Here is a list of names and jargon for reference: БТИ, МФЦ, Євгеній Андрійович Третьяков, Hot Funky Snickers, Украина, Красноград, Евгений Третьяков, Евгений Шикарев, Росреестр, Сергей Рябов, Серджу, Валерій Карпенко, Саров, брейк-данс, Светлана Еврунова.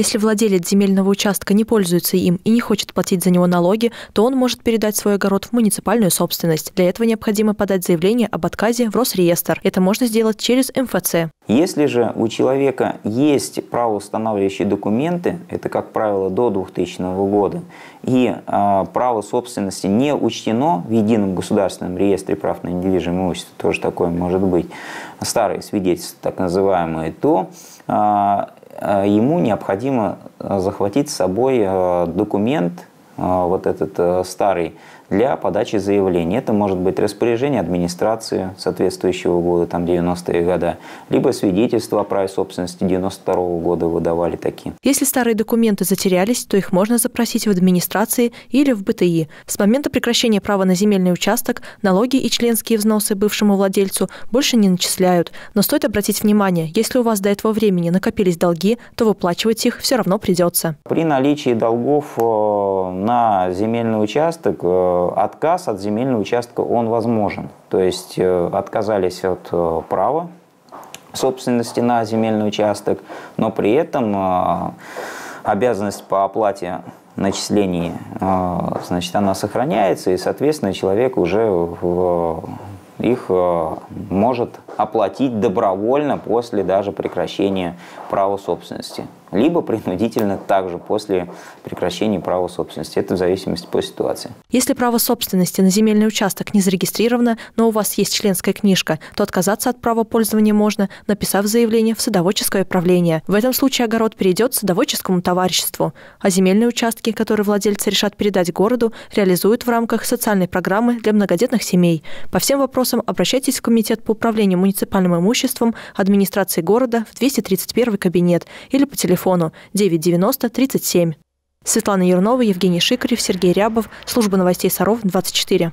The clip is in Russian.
Если владелец земельного участка не пользуется им и не хочет платить за него налоги, то он может передать свой огород в муниципальную собственность. Для этого необходимо подать заявление об отказе в Росреестр. Это можно сделать через МФЦ. Если же у человека есть правоустанавливающие документы, это, как правило, до 2000 года, и право собственности не учтено в Едином государственном реестре прав на недвижимое имущество, тоже такое может быть, старые свидетельства, так называемые, то ему необходимо захватить с собой документ, вот этот старый, для подачи заявления. Это может быть распоряжение администрации соответствующего года, там 90-е годы, либо свидетельство о праве собственности 92-го года выдавали такие. Если старые документы затерялись, то их можно запросить в администрации или в БТИ. С момента прекращения права на земельный участок налоги и членские взносы бывшему владельцу больше не начисляют. Но стоит обратить внимание, если у вас до этого времени накопились долги, то выплачивать их все равно придется. При наличии долгов на земельный участок отказ от земельного участка он возможен. То есть отказались от права собственности на земельный участок, но при этом обязанность по оплате начислений, значит, она сохраняется, и, соответственно, человек уже их может оплатить добровольно после даже прекращения права собственности. Либо принудительно также после прекращения права собственности. Это в зависимости по ситуации. Если право собственности на земельный участок не зарегистрировано, но у вас есть членская книжка, то отказаться от права пользования можно, написав заявление в садоводческое управление. В этом случае огород перейдет садоводческому товариществу. А земельные участки, которые владельцы решат передать городу, реализуют в рамках социальной программы для многодетных семей. По всем вопросам обращайтесь в Комитет по управлению муниципальным имуществом администрации города в 231 кабинет или по телефону 990 37. Светлана Еврунова, Евгений Шикарев, Сергей Рябов. Служба новостей Саров, 24.